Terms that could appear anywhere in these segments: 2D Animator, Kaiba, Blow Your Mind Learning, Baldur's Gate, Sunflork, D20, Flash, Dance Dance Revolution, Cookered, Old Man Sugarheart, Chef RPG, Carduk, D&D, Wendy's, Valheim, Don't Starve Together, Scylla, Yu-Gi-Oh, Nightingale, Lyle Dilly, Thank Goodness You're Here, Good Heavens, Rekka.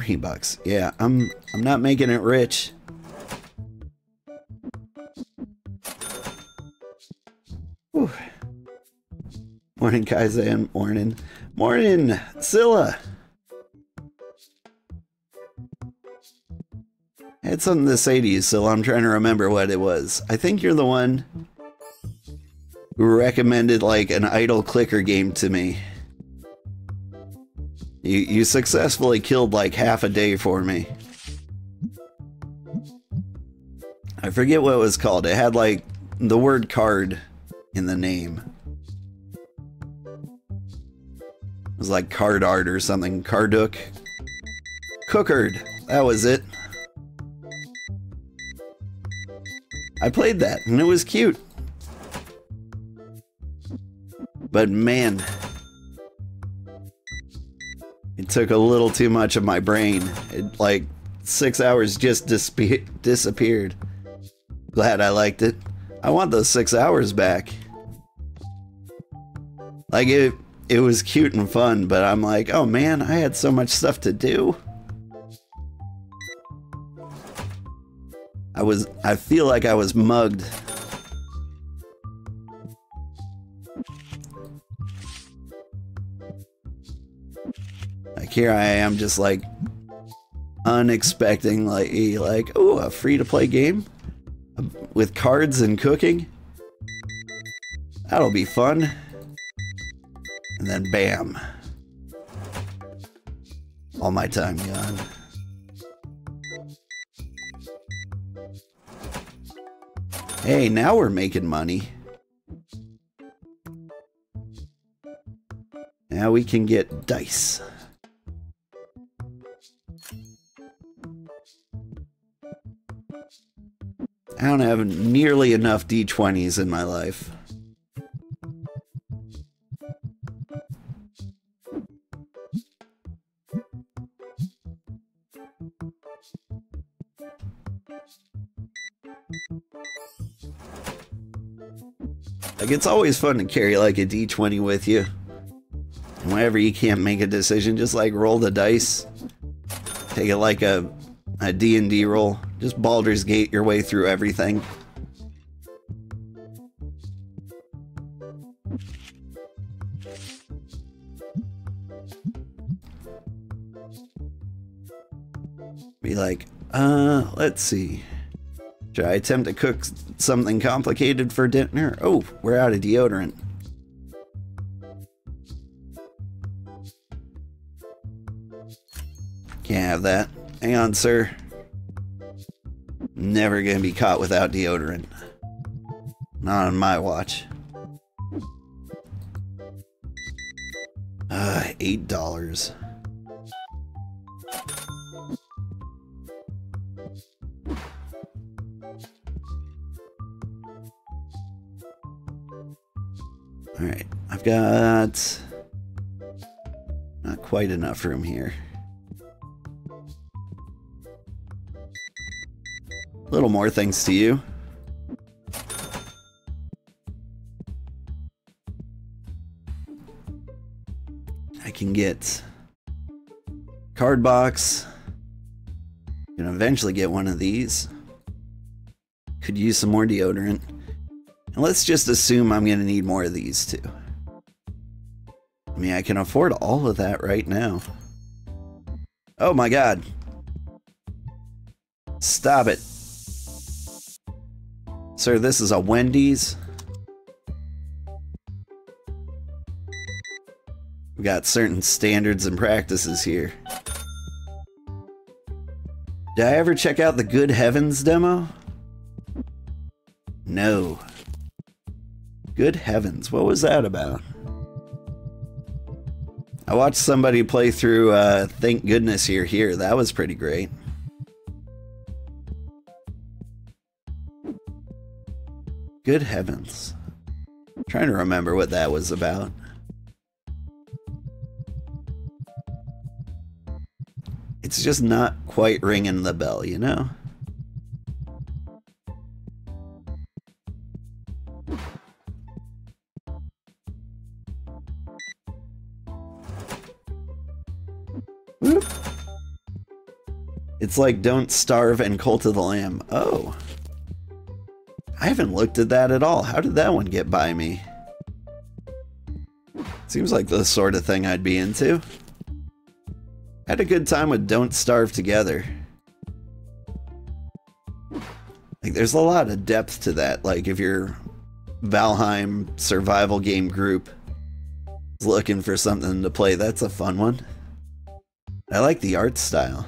$3. Yeah, I'm not making it rich. Whew. Morning, Kaizen. Morning. Morning, Scylla. I had something to say to you, Scylla. I'm trying to remember what it was. I think you're the one who recommended, like, an idle clicker game to me. You successfully killed, like, half a day for me. I forget what it was called. It had, like, the word card in the name. It was like card art or something. Carduk. Cookered. That was it. I played that and it was cute. But man, it took a little too much of my brain. It, like, 6 hours just disappeared. Glad I liked it. I want those 6 hours back. Like, it was cute and fun, but I'm like, oh man, I had so much stuff to do. I feel like I was mugged. Like, here I am, just like unexpectedly, like, oh, a free-to-play game with cards and cooking. That'll be fun. And then bam. All my time gone. Hey, now we're making money. Now we can get dice. I don't have nearly enough D20s in my life. Like, it's always fun to carry, like, a D20 with you. And whenever you can't make a decision, just, like, roll the dice. Take it like a D&D roll. Just Baldur's Gate your way through everything. Be like, let's see. Should I attempt to cook something complicated for dinner? Oh, we're out of deodorant. Can't have that. Hang on, sir. Never gonna be caught without deodorant. Not on my watch. $8. Alright, I've got not quite enough room here. A little more thanks to you. I can get card box. I can eventually get one of these. Could use some more deodorant. Let's just assume I'm going to need more of these two. I mean, I can afford all of that right now. Oh my god. Stop it. Sir, this is a Wendy's. We've got certain standards and practices here. Did I ever check out the Good Heavens demo? No. Good heavens, what was that about? I watched somebody play through Thank Goodness You're Here. That was pretty great. Good heavens. I'm trying to remember what that was about. It's just not quite ringing the bell, you know? It's like Don't Starve and Cult of the Lamb. Oh. I haven't looked at that at all. How did that one get by me? Seems like the sort of thing I'd be into. Had a good time with Don't Starve Together. Like, there's a lot of depth to that. Like, if your Valheim survival game group is looking for something to play, that's a fun one. I like the art style.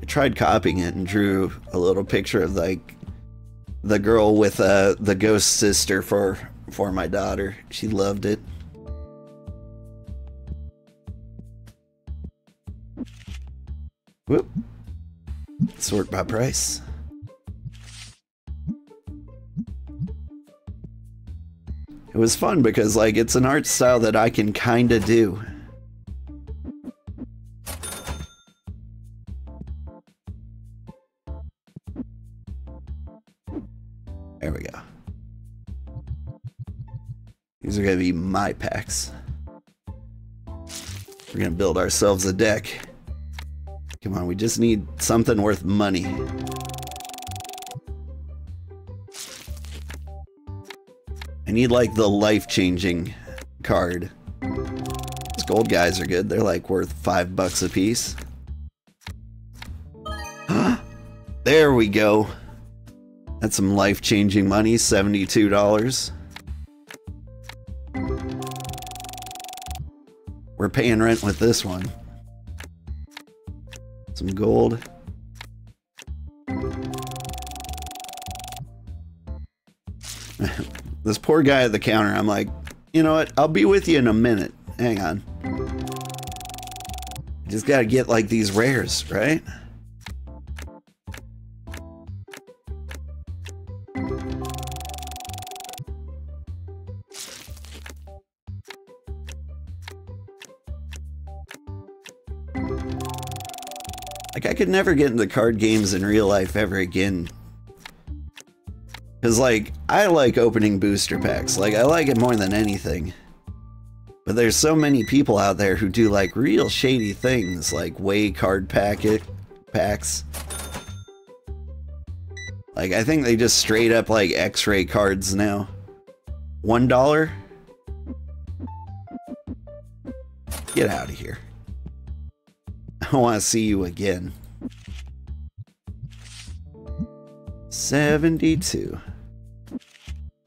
I tried copying it and drew a little picture of, like, the girl with the ghost sister for my daughter. She loved it. Whoop. Sort by price. It was fun because, like, it's an art style that I can kinda do. There we go. These are gonna be my packs. We're gonna build ourselves a deck. Come on, we just need something worth money. I need, like, the life-changing card. These gold guys are good. They're, like, worth $5 a piece. There we go. That's some life-changing money, $72. We're paying rent with this one. Some gold. This poor guy at the counter, I'm like, you know what? I'll be with you in a minute. Hang on. Just gotta get, like, these rares, right? Like, I could never get into card games in real life ever again. Because, like, I like opening booster packs. Like, I like it more than anything. But there's so many people out there who do, like, real shady things. Like, weigh card packs. Like, I think they just straight up, like, X-ray cards now. $1? Get out of here. I want to see you again. 72.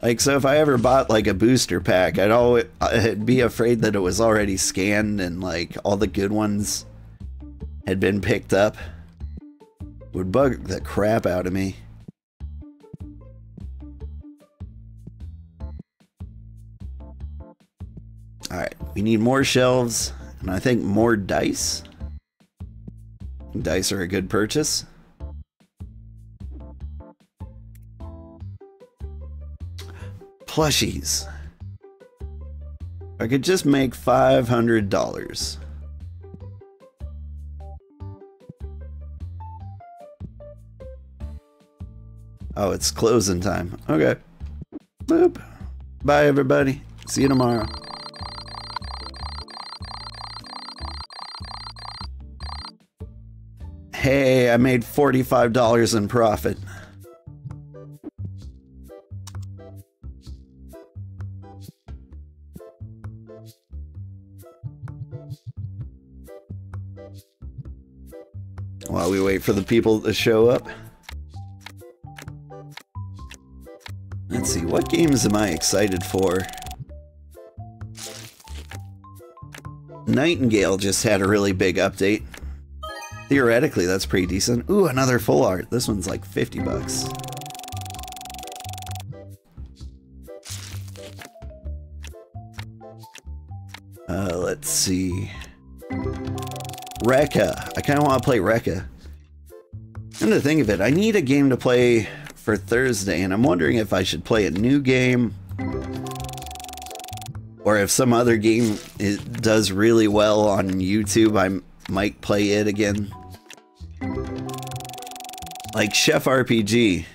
Like, so if I ever bought, like, a booster pack, I'd be afraid that it was already scanned and, like, all the good ones had been picked up. It would bug the crap out of me. Alright, we need more shelves, and I think more dice. Dice are a good purchase. Plushies. I could just make $500. Oh, it's closing time. Okay. Boop. Bye, everybody. See you tomorrow. Hey, I made $45 in profit. While we wait for the people to show up. Let's see, what games am I excited for? Nightingale just had a really big update. Theoretically, that's pretty decent. Ooh, another full art. This one's like $50. Let's see. Rekka. I kind of want to play Rekka. Come to think of it, I need a game to play for Thursday, and I'm wondering if I should play a new game or if some other game does really well on YouTube, I might play it again. Like Chef RPG,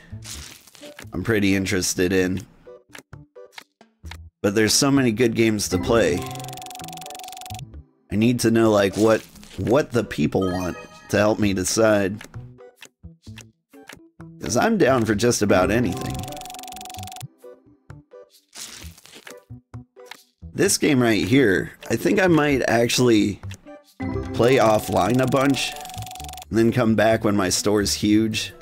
I'm pretty interested in. But there's so many good games to play. I need to know, like, what what the people want to help me decide. Because I'm down for just about anything. This game right here, I think I might actually play offline a bunch, and then come back when my store's huge.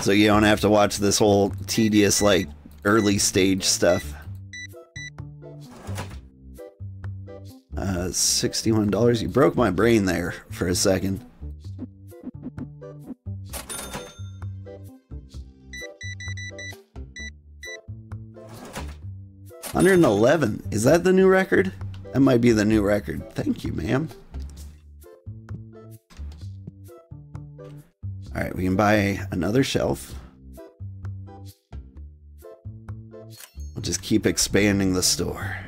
So you don't have to watch this whole tedious, like, early stage stuff. $61, you broke my brain there for a second. $111, is that the new record? That might be the new record. Thank you, ma'am. Alright, we can buy another shelf. We'll just keep expanding the store.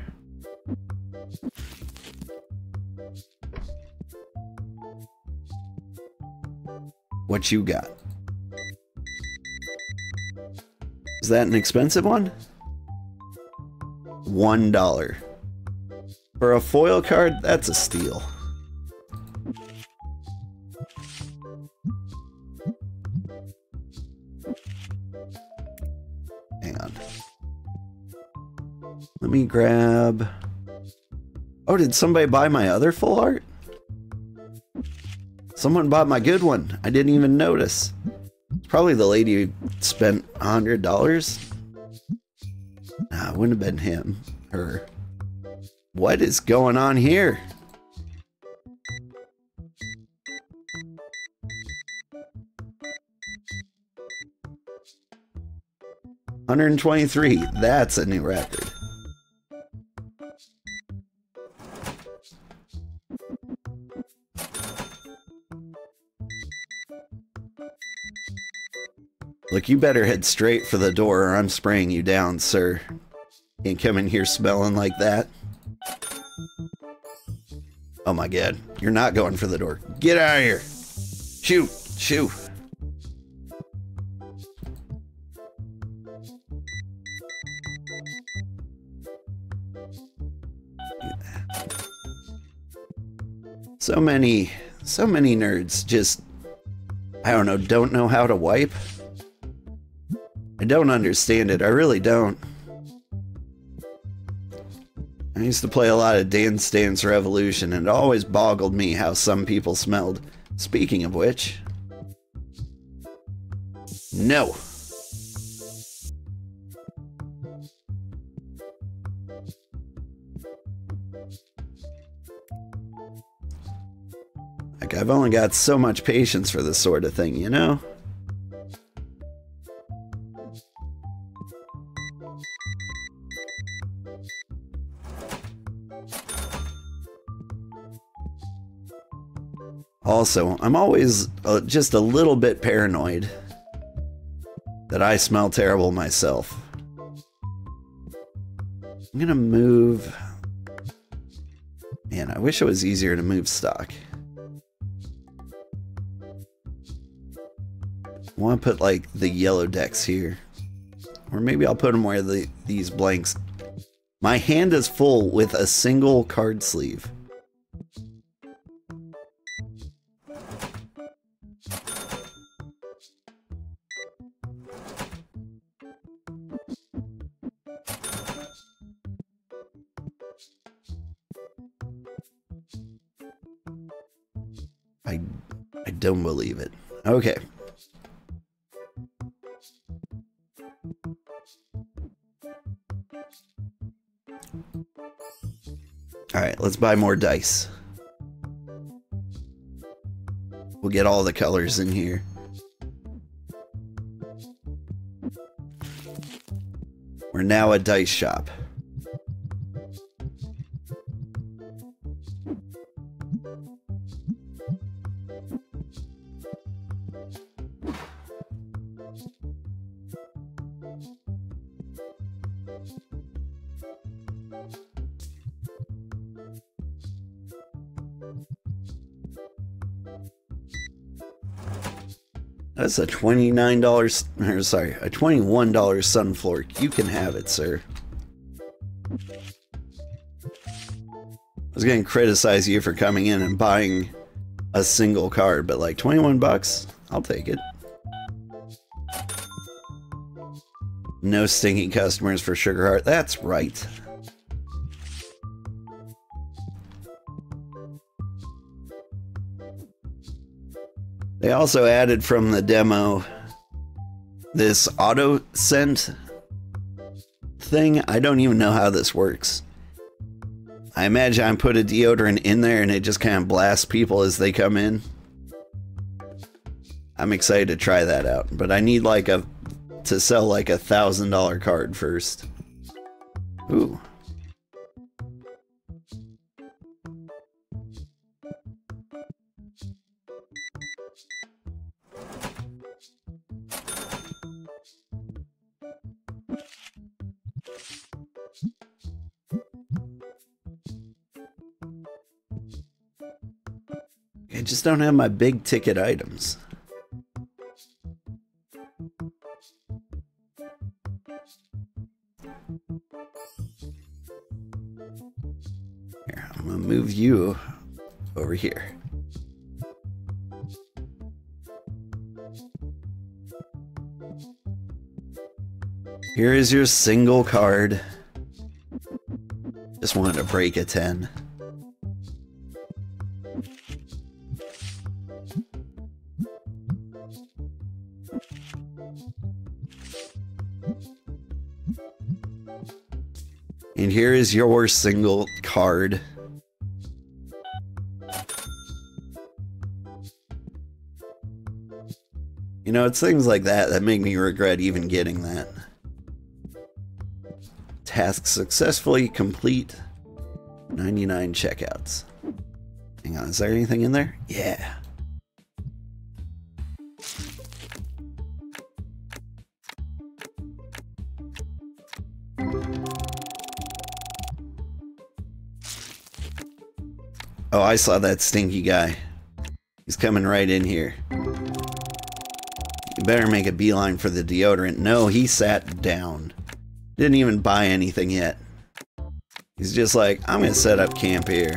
What you got? Is that an expensive one? $1. For a foil card, that's a steal. Hang on. Let me grab... Oh, did somebody buy my other full art? Someone bought my good one. I didn't even notice. Probably the lady who spent $100. Nah, it wouldn't have been him. Her. What is going on here? $123. That's a new record. Look, you better head straight for the door or I'm spraying you down, sir. Can't come in here smelling like that. Oh my god, you're not going for the door. Get out of here! Shoo! Shoo! So many nerds just, I don't know, don't know how to wipe. I don't understand it. I really don't. I used to play a lot of Dance Dance Revolution, and it always boggled me how some people smelled. Speaking of which... No! Like, I've only got so much patience for this sort of thing, you know? Also, I'm always just a little bit paranoid that I smell terrible myself. I'm gonna move... Man, I wish it was easier to move stock. I want to put, like, the yellow decks here. Or maybe I'll put them where these blanks... My hand is full with a single card sleeve. I don't believe it. Okay. Alright, let's buy more dice. We'll get all the colors in here. We're now a dice shop. That's a $29, or sorry, a $21 Sunflork. You can have it, sir. I was going to criticize you for coming in and buying a single card, but like 21 bucks, I'll take it. No stinking customers for Sugar Heart. That's right. They also added from the demo this auto scent thing. I don't even know how this works. I imagine I put a deodorant in there and it just kind of blasts people as they come in. I'm excited to try that out, but I need like to sell like $1,000 card first. Ooh. I just don't have my big ticket items. Here, I'm gonna move you over here. Here is your single card. Just wanted to break a 10. And here is your single card. You know, it's things like that that make me regret even getting that. Task successfully complete. 99 checkouts. Hang on, is there anything in there? Yeah. Oh, I saw that stinky guy. He's coming right in here. You better make a beeline for the deodorant. No, he sat down. Didn't even buy anything yet. He's just like, I'm gonna set up camp here.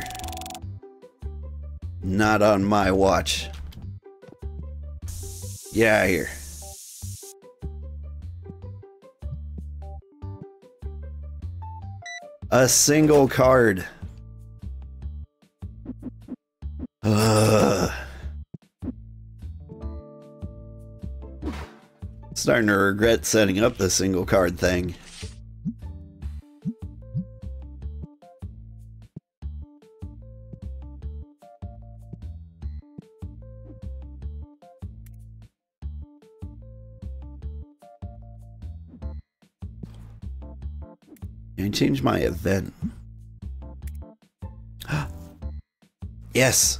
Not on my watch. Get out of here. A single card. Starting to regret setting up the single card thing. Can I change my event? Yes!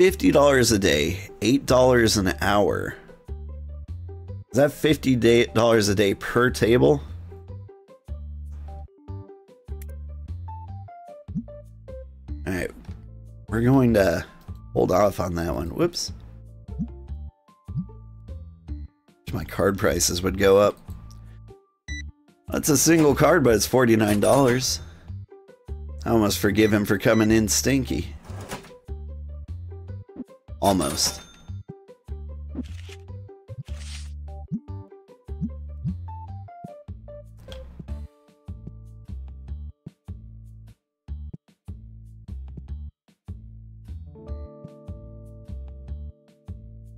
$50 a day, $8 an hour. Is that $50 a day per table? Alright, we're going to hold off on that one. Whoops. My card prices would go up. That's a single card, but it's $49. I almost forgive him for coming in stinky. Almost.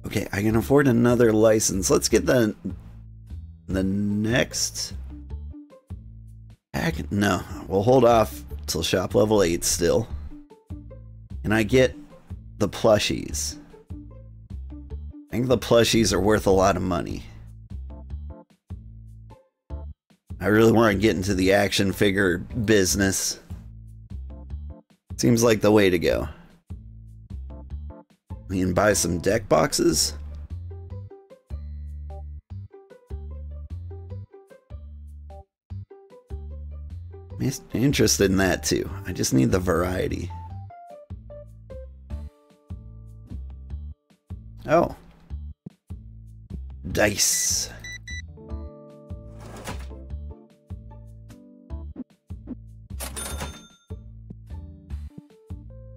Okay, I can afford another license. Let's get the next pack. No, we'll hold off till shop level 8 still. And I get the plushies. I think the plushies are worth a lot of money. I really want to get into the action figure business. Seems like the way to go. We can buy some deck boxes. I'm interested in that too. I just need the variety. Oh. Dice.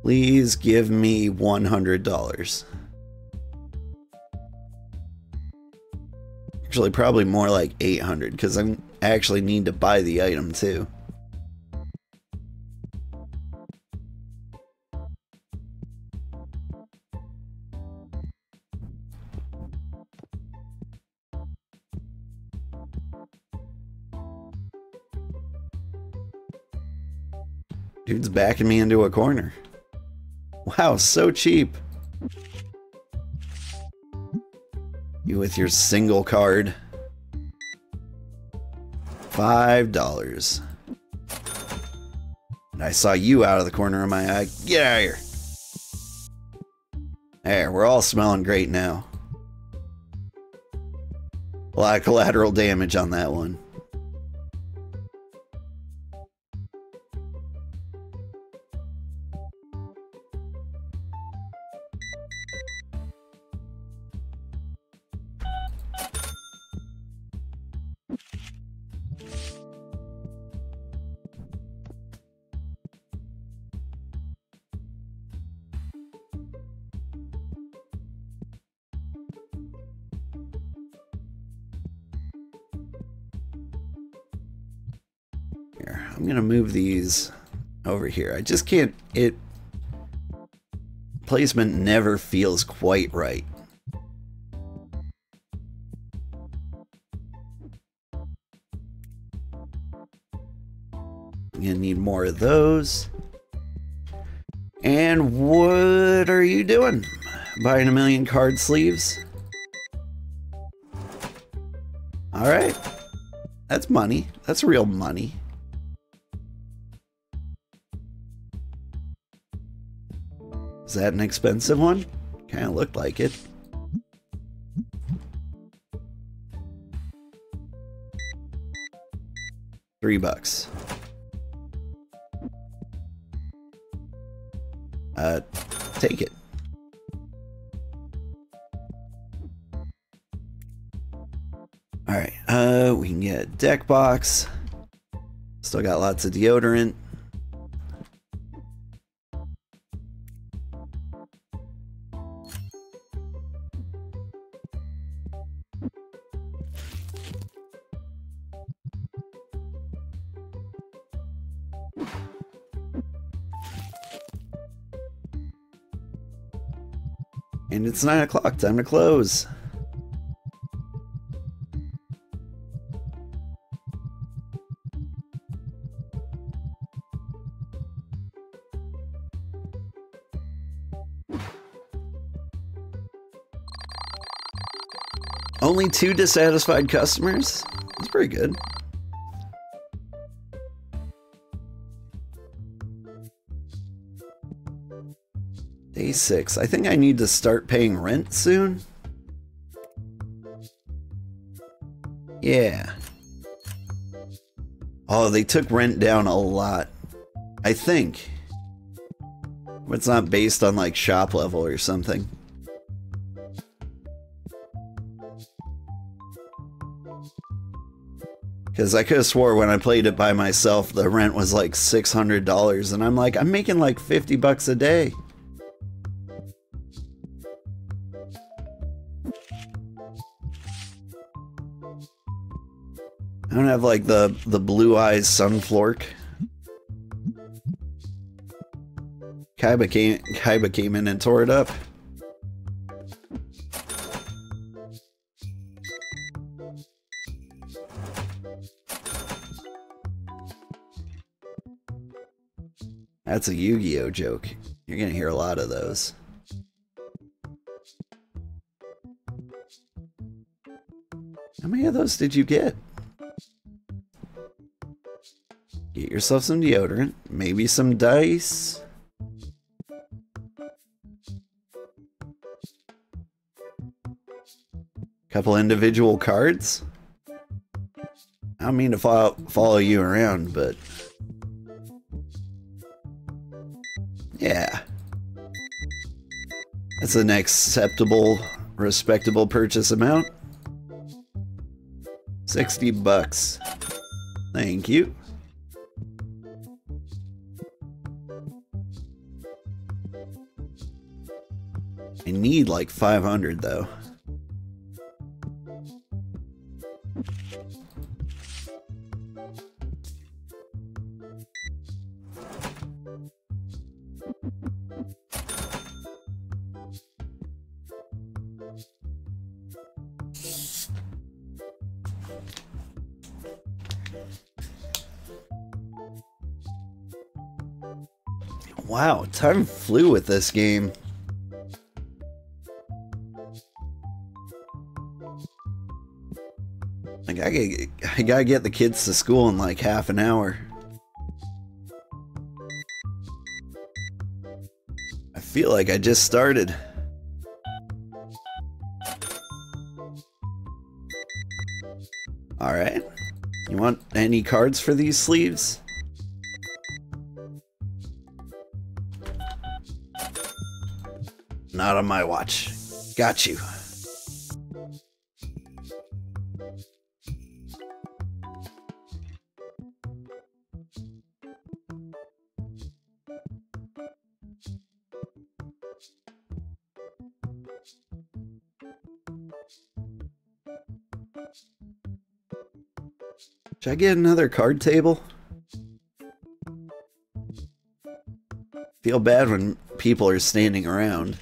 Please give me $100. Actually, probably more like 800 because I actually need to buy the item too. Dude's backing me into a corner. Wow, so cheap. You with your single card. $5. And I saw you out of the corner of my eye. Get out of here. There, we're all smelling great now. A lot of collateral damage on that one. I'm going to move these over here. I just can't, placement never feels quite right. I'm going to need more of those. And what are you doing? Buying a million card sleeves? All right. That's money. That's real money. Is that an expensive one? Kind of looked like it. $3. Take it. All right, we can get a deck box. Still got lots of deodorant. And it's 9 o'clock, time to close. Only 2 dissatisfied customers? That's pretty good. Day 6. I think I need to start paying rent soon. Yeah. Oh, they took rent down a lot. I think. It's not based on like shop level or something. Because I could have swore when I played it by myself, the rent was like $600 and I'm like, I'm making like $50 a day. I don't have like the blue eyes Sunflork. Kaiba came in and tore it up. That's a Yu-Gi-Oh joke. You're gonna hear a lot of those. How many of those did you get? Get yourself some deodorant, maybe some dice. Couple individual cards. I don't mean to follow you around, but yeah. That's an acceptable, respectable purchase amount. $60. Thank you. I need like 500 though. Wow, time flew with this game. Like I gotta get the kids to school in like half an hour. I feel like I just started. Alright. You want any cards for these sleeves? Not on my watch. Got you. Should I get another card table? Feel bad when people are standing around.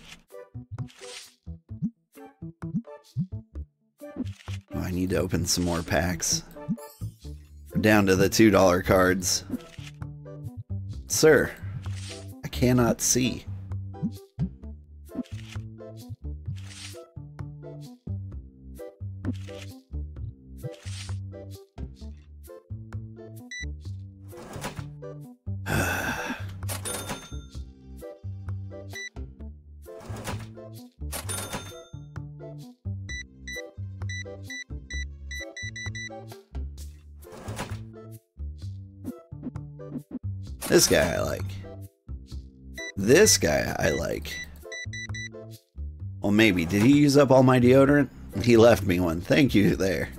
I need to open some more packs. We're down to the $2 cards. Sir, I cannot see. This guy I like. This guy I like. Well, maybe. Did he use up all my deodorant? He left me one. Thank you there.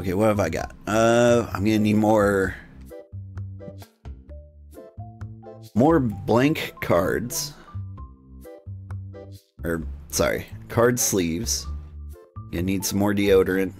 Okay, what have I got? I'm gonna need more blank cards. Or, sorry, card sleeves. You need some more deodorant.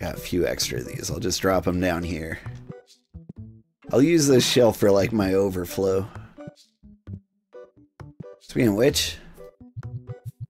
Got a few extra of these. I'll just drop them down here. I'll use this shelf for like my overflow. Speaking of which,